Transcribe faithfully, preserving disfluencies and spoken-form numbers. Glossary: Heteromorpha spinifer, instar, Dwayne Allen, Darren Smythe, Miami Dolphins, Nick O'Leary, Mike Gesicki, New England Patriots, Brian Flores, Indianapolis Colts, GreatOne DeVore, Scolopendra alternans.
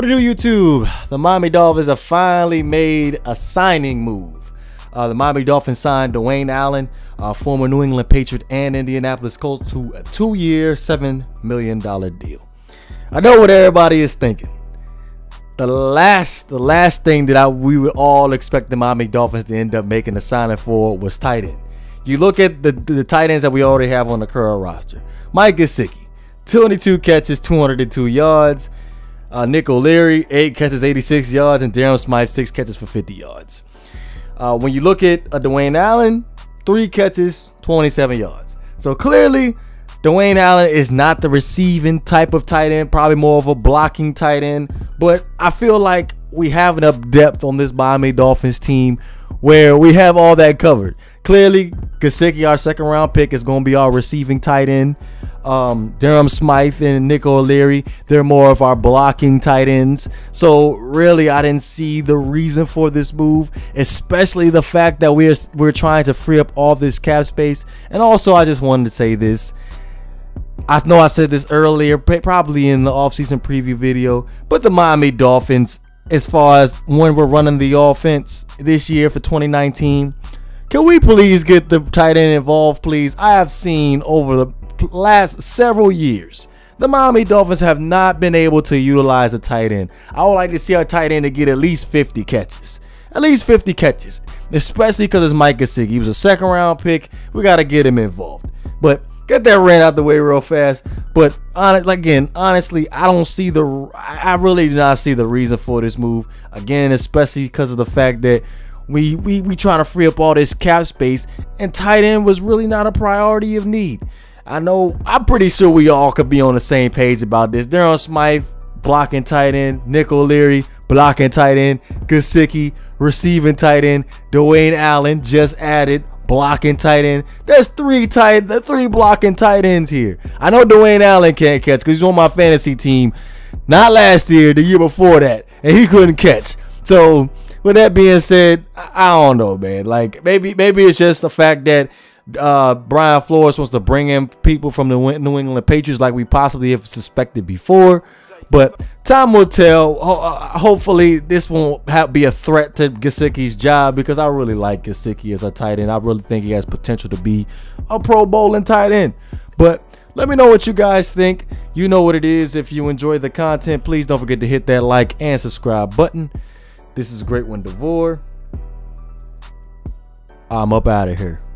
What to do, YouTube? The Miami Dolphins have finally made a signing move. Uh, the Miami Dolphins signed Dwayne Allen, uh, former New England Patriot and Indianapolis Colts, to a two-year, seven million dollar deal. I know what everybody is thinking. The last, the last thing that I, we would all expect the Miami Dolphins to end up making a signing for was tight end. You look at the, the tight ends that we already have on the current roster. Mike Gesicki, twenty-two catches, two hundred two yards. Uh, Nick O'Leary, eight catches, eighty-six yards, and Darren Smythe, six catches for fifty yards. Uh, when you look at uh, Dwayne Allen, three catches, twenty-seven yards. So clearly, Dwayne Allen is not the receiving type of tight end, probably more of a blocking tight end. But I feel like we have enough depth on this Miami Dolphins team where we have all that covered. Clearly, Gesicki, our second round pick, is going to be our receiving tight end. Um, Darren Smythe and Nick O'Leary, they're more of our blocking tight ends. So really, I didn't see the reason for this move, especially the fact that we're we're trying to free up all this cap space. And also, I just wanted to say this. I know I said this earlier, probably in the offseason preview video, but the Miami Dolphins, as far as when we're running the offense this year for twenty nineteen, can we please get the tight end involved, please? I have seen over the last several years, the Miami Dolphins have not been able to utilize a tight end. I would like to see our tight end to get at least fifty catches. At least fifty catches. Especially because it's Mike Gesicki. He was a second round pick. We got to get him involved. But get that rant out the way real fast. But honest, again, honestly, I don't see the, I really do not see the reason for this move. Again, especially because of the fact that we we we trying to free up all this cap space, and tight end was really not a priority of need. I know, I'm pretty sure we all could be on the same page about this. Darren Smythe, blocking tight end. Nick O'Leary, blocking tight end. Gesicki, receiving tight end. Dwayne Allen, just added, blocking tight end. There's three tight, the three blocking tight ends here. I know Dwayne Allen can't catch because he's on my fantasy team. Not last year, the year before that, and he couldn't catch. So with that being said, I don't know, man. Like maybe maybe it's just the fact that uh, Brian Flores wants to bring in people from the New England Patriots, like we possibly have suspected before. But time will tell. Hopefully, this won't have, be a threat to Gesicki's job, because I really like Gesicki as a tight end. I really think he has potential to be a Pro Bowl and tight end. But let me know what you guys think. You know what it is. If you enjoy the content, please don't forget to hit that like and subscribe button. This is GreatOne DeVore. I'm up out of here.